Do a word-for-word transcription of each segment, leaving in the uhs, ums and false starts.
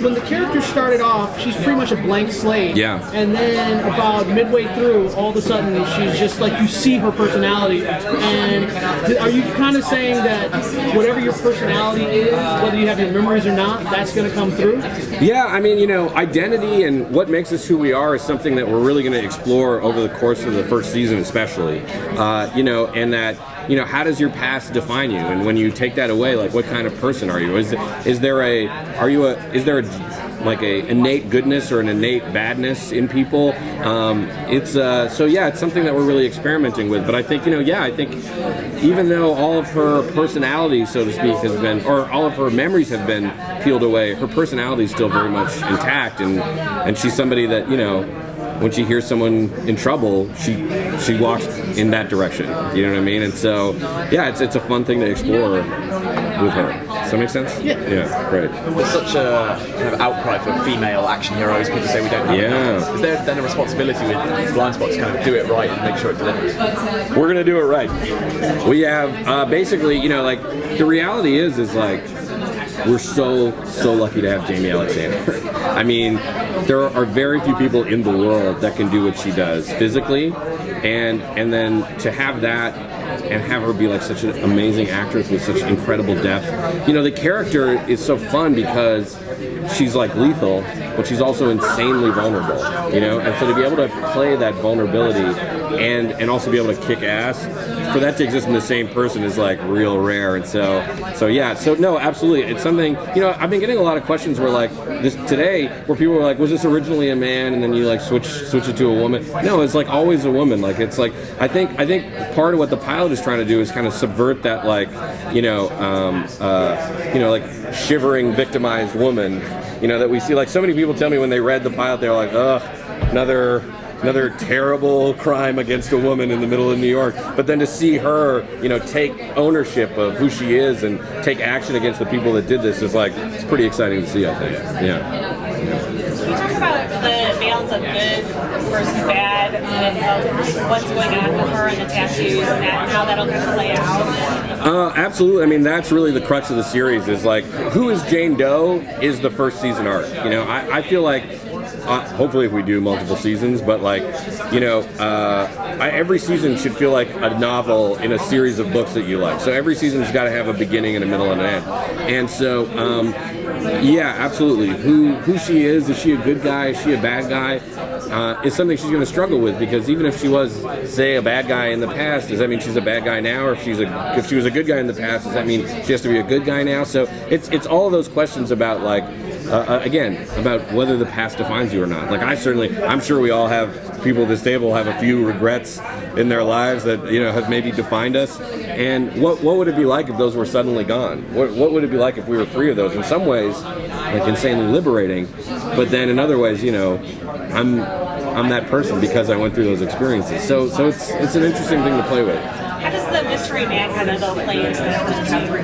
when the character started off, she's pretty much a blank slate. Yeah. And then about midway through, all of a sudden, she's just like, you see her personality. And are you kind of saying that whatever your personality is, whether you have your memories or not, that's going to come through? Yeah, I mean, you know, identity and what makes us who we are is something that we're really going to explore over the course of the first season especially. Uh, you know, and that... You know, how does your past define you? And when you take that away, like, what kind of person are you? Is is there a are you a is there a, like a innate goodness or an innate badness in people? Um, it's uh, so yeah, it's something that we're really experimenting with. But I think you know, yeah, I think even though all of her personality, so to speak, has been, or all of her memories have been peeled away, her personality is still very much intact, and and she's somebody that you know. When she hears someone in trouble, she she walks in that direction. You know what I mean? And so, yeah, it's it's a fun thing to explore with her. Does that make sense? Yeah. Yeah, great. There's such a kind of outcry for female action heroes. People say we don't have yeah. enough. Is there then a responsibility with Blindspot to kind of do it right and make sure it delivers? We're gonna do it right. We have uh, basically, you know, like the reality is, is like. We're so, so lucky to have Jamie Alexander. I mean, there are very few people in the world that can do what she does physically, and and then to have that and have her be like such an amazing actress with such incredible depth. You know, the character is so fun because she's like lethal, but she's also insanely vulnerable, you know? And so to be able to play that vulnerability and, and also be able to kick ass, for that to exist in the same person is like real rare. And so, so yeah, so no, absolutely. It's something, you know, I've been getting a lot of questions where like, this today, where people were like, was this originally a man? And then you like switch switch it to a woman. No, it's like always a woman. Like, it's like, I think, I think part of what the pilot is trying to do is kind of subvert that like, you know, um, uh, you know, like shivering victimized woman. You know, that we see, like, so many people tell me when they read the pilot, they're like, ugh, another another terrible crime against a woman in the middle of New York. But then to see her, you know, take ownership of who she is and take action against the people that did this is, like, it's pretty exciting to see, I think. Yeah. Can you talk about the balance of good versus bad and what's going on with her and the tattoos and that, how that'll kind of play out? Uh, absolutely. I mean, that's really the crux of the series is like, who is Jane Doe is the first season arc. You know, I, I feel like, uh, hopefully if we do multiple seasons, but like, you know, uh, I, every season should feel like a novel in a series of books that you like. So every season's got to have a beginning and a middle and an end. And so, um, yeah, absolutely. Who who she is, is she a good guy, is she a bad guy, uh, is something she's going to struggle with because even if she was, say, a bad guy in the past, does that mean she's a bad guy now? Or if she's a if she was a good guy in the past, does that mean she has to be a good guy now? So it's it's all those questions about like, uh, again, about whether the past defines you or not. Like I certainly, I'm sure we all have people at this table have a few regrets in their lives that you know have maybe defined us. And what what would it be like if those were suddenly gone? What what would it be like if we were free of those? In some ways, like insanely liberating, but then in other ways, you know, I'm I'm that person because I went through those experiences. So so it's it's an interesting thing to play with. How does the mystery man kind of play into that?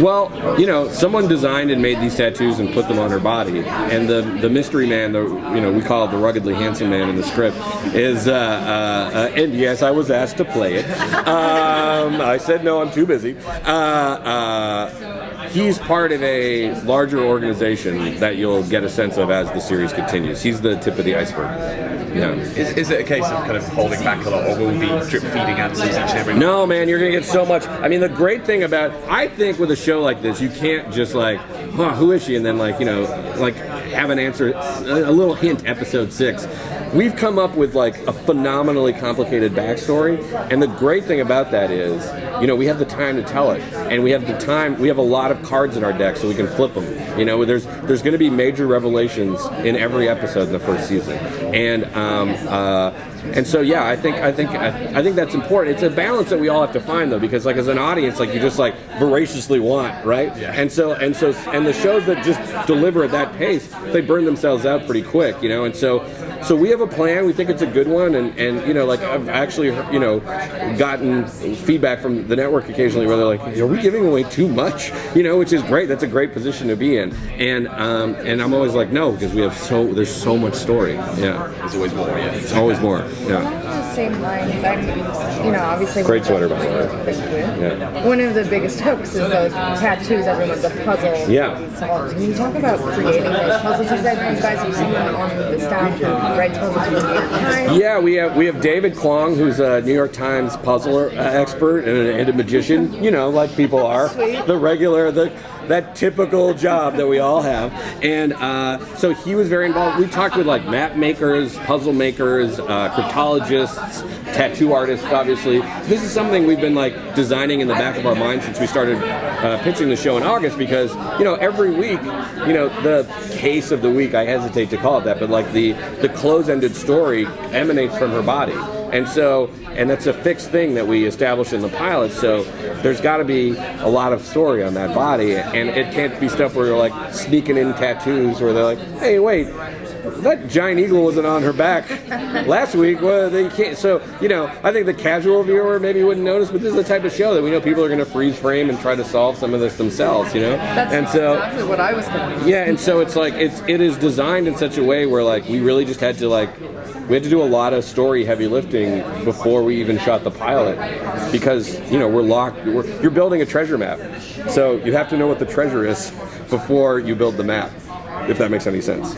Well, you know, someone designed and made these tattoos and put them on her body, and the the mystery man, the you know we call it the ruggedly handsome man in the script, is uh, uh, uh, and yes, I was asked to play it. Um, I said no, I'm too busy. Uh, uh, He's part of a larger organization that you'll get a sense of as the series continues. He's the tip of the iceberg. Yeah. Is, is it a case of kind of holding back a lot, or will we be drip feeding answers each and every month? No, man, you're gonna get so much. I mean, the great thing about I think with a show like this, you can't just like, oh, who is she, and then like you know, like have an answer, a little hint, episode six. We've come up with like a phenomenally complicated backstory, and the great thing about that is, you know, we have the time to tell it, and we have the time. We have a lot of cards in our deck, so we can flip them. You know, there's there's going to be major revelations in every episode in the first season, and um, uh, and so yeah, I think I think I, I think that's important. It's a balance that we all have to find though, because like as an audience, like you just like voraciously want, right? Yeah. And so and so and the shows that just deliver at that pace, they burn themselves out pretty quick, you know, and so. So we have a plan. We think it's a good one, and, and you know, like I've actually, you know, gotten feedback from the network occasionally where they're like, "Are we giving away too much?" You know, which is great. That's a great position to be in, and um, and I'm always like, no, because we have so there's so much story. Yeah, there's always more. Yeah, it's always more. Yeah. Same lines. I'm, you know, obviously. Great sweater, by the way. Yeah. One of the biggest hooks is those tattoos. Everyone's a puzzle. Yeah. Can you talk about creating those puzzles? You said you guys are someone on the staff who writes puzzles for the New York Times. Yeah, we have we have David Kwong, who's a New York Times puzzler uh, expert and, and a magician. You know, like people are. Sweet. The regular the. That typical job that we all have, and uh, so he was very involved. We talked with like map makers, puzzle makers, uh, cryptologists, tattoo artists. Obviously, this is something we've been like designing in the back of our mind since we started uh, pitching the show in August. Because you know, every week, you know, the case of the week. I hesitate to call it that, but like the the close-ended story emanates from her body. And so, and that's a fixed thing that we established in the pilot, so there's got to be a lot of story on that body, and it can't be stuff where you're like sneaking in tattoos where they're like, hey, wait, that giant eagle wasn't on her back last week. Well, they can't. So, you know, I think the casual viewer maybe wouldn't notice, but this is the type of show that we know people are going to freeze frame and try to solve some of this themselves, you know? That's and so, exactly what I was thinking. Yeah, and so it's like, it's, it is designed in such a way where like we really just had to like, we had to do a lot of story heavy lifting before we even shot the pilot because, you know, we're locked, we're, you're building a treasure map. So you have to know what the treasure is before you build the map, if that makes any sense.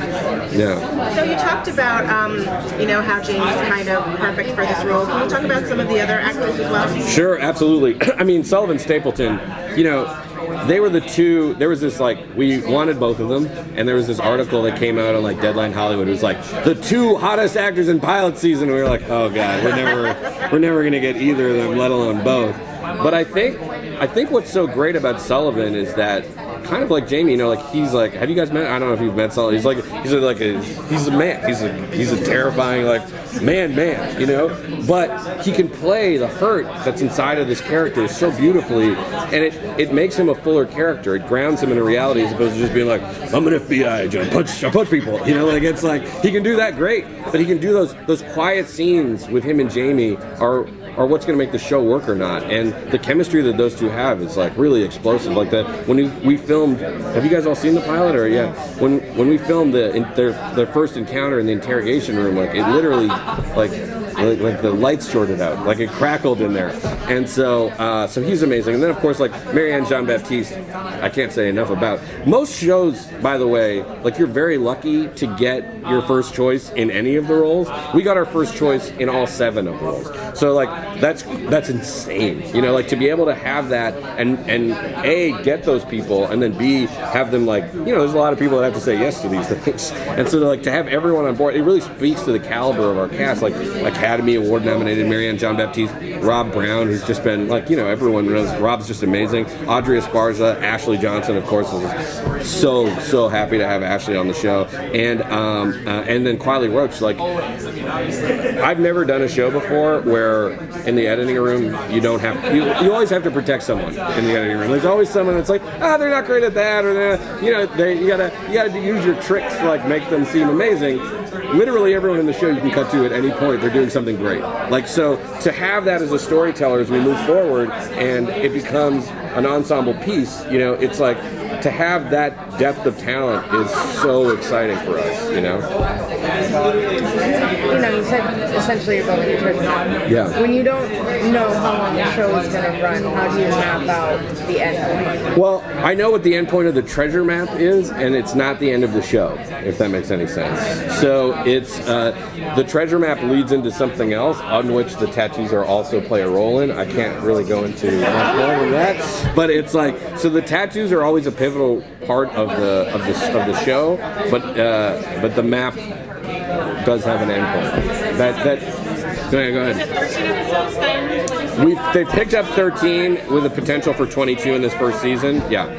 Yeah. So you talked about, um, you know, how Jamie's kind of perfect for this role. Can you talk about some of the other actors as well? Sure, absolutely. I mean, Sullivan Stapleton, you know, they were the two, there was this like, we wanted both of them, and there was this article that came out on like Deadline Hollywood, it was like, the two hottest actors in pilot season, and we were like, oh god, we're never, we're never gonna get either of them, let alone both. But I think, I think what's so great about Sullivan is that, kind of like Jamie, you know, like he's like, have you guys met? I don't know if you've met Sullivan. He's like, he's like a, he's a man. He's a, he's a terrifying like man, man, you know. But he can play the hurt that's inside of this character so beautifully, and it, it makes him a fuller character. It grounds him in a reality as opposed to just being like, I'm an F B I agent. I punch, I punch people. You know, like it's like he can do that great, but he can do those those quiet scenes with him and Jamie are. Or what's going to make the show work or not, and the chemistry that those two have is like really explosive. Like that when we, we filmed, have you guys all seen the pilot? Or yeah, when when we filmed the in, their their first encounter in the interrogation room, like it literally, like like, like the lights shorted out, like it crackled in there, and so uh, so he's amazing. And then of course like Marianne Jean-Baptiste, I can't say enough about. Most shows, by the way, like you're very lucky to get your first choice in any of the roles. We got our first choice in all seven of the roles, so like. That's that's insane, you know. Like to be able to have that, and and a get those people, and then b have them like, you know. There's a lot of people that have to say yes to these things, and so like to have everyone on board, it really speaks to the caliber of our cast. Like Academy Award nominated Marianne Jean-Baptiste, Rob Brown, who's just been like, you know, everyone knows Rob's just amazing. Audrey Esparza, Ashley Johnson, of course. Is so so happy to have Ashley on the show, and um uh, and then Quiley Roach. Like I've never done a show before where in the editing room, you don't have you, you always have to protect someone in the editing room. There's always someone that's like, ah, oh, they're not great at that, or that, you know, they, you gotta you gotta use your tricks to like make them seem amazing. Literally everyone in the show you can cut to at any point, they're doing something great. Like so, to have that as a storyteller as we move forward, and it becomes an ensemble piece. You know, it's like to have that depth of talent is so exciting for us. You know. You know, you said essentially you're building a treasure map. Yeah. When you don't know how long the show is going to run, how do you map out the end point? Well, I know what the end point of the treasure map is, and it's not the end of the show, if that makes any sense. So it's uh, the treasure map leads into something else, on which the tattoos are also play a role in. I can't really go into much more than that, but it's like so the tattoos are always a pivotal part of the of the of the show, but uh, but the map does have an end point. That that. Go ahead, go ahead. We've, they picked up thirteen with a potential for twenty-two in this first season. Yeah.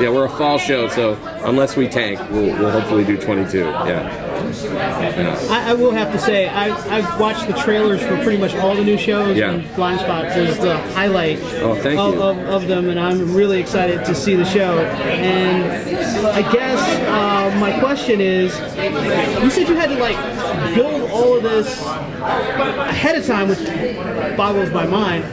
Yeah, we're a fall show, so unless we tank, we'll, we'll hopefully do twenty-two. Yeah. yeah. I, I will have to say, I, I've watched the trailers for pretty much all the new shows, yeah. And Blindspot is the highlight oh, thank of, you. Of, of them, and I'm really excited to see the show. And I guess... Um, Now, my question is, you said you had to like build all of this ahead of time, which boggles my mind.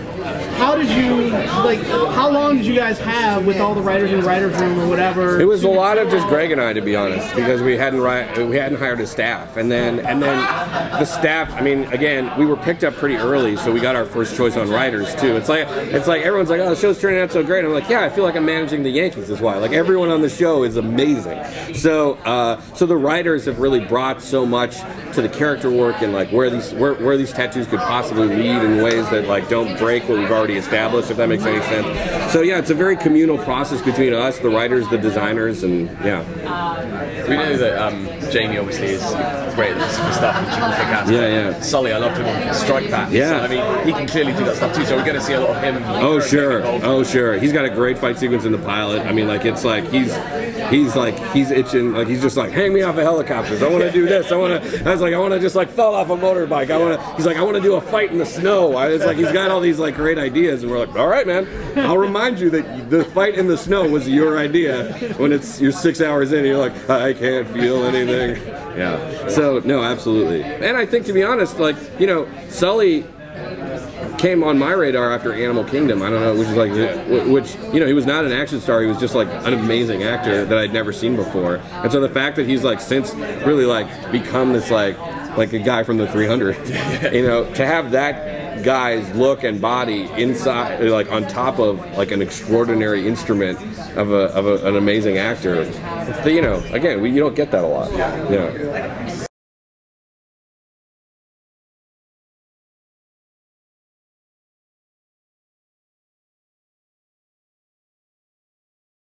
How did you, like, how long did you guys have with all the writers in the writer's room or whatever? It was a lot of just Greg and I, to be honest, because we hadn't we hadn't hired a staff. And then, and then the staff, I mean, again, we were picked up pretty early, so we got our first choice on writers, too. It's like, it's like everyone's like, oh, the show's turning out so great. I'm like, yeah, I feel like I'm managing the Yankees is why. Like, everyone on the show is amazing. So, uh, so the writers have really brought so much to the character work and, like, where these, where, where these tattoos could possibly lead in ways that, like, don't break what we've already established, if that makes any sense. So yeah, it's a very communal process between us, the writers, the designers, and yeah. We know that um, Jamie obviously is great at this stuff and she can pick out. Yeah, yeah. Sully, I loved him on Strike Back. Yeah. So, I mean, he can clearly do that stuff too, so we're going to see a lot of him. Oh sure, oh sure. He's got a great fight sequence in the pilot. I mean, like, it's like he's he's like he's itching, like he's just like, hang me off of helicopters. I want to do this. I want to. I was like, I want to just like fall off a motorbike. I want to. He's like, I want to do a fight in the snow. I was like, he's got all these like great ideas. Ideas, and we're like, all right, man, I'll remind you that the fight in the snow was your idea. When it's you're six hours in, and you're like, I can't feel anything. Yeah. So no, absolutely. And I think, to be honest, like, you know, Sully came on my radar after Animal Kingdom. I don't know, which is like, which, you know, he was not an action star. He was just like an amazing actor that I'd never seen before. And so the fact that he's like since really like become this like like a guy from the three hundred, you know, to have that guy's look and body inside, like on top of like an extraordinary instrument of a of a, an amazing actor. It's the, you know, again, we, you don't get that a lot. Yeah.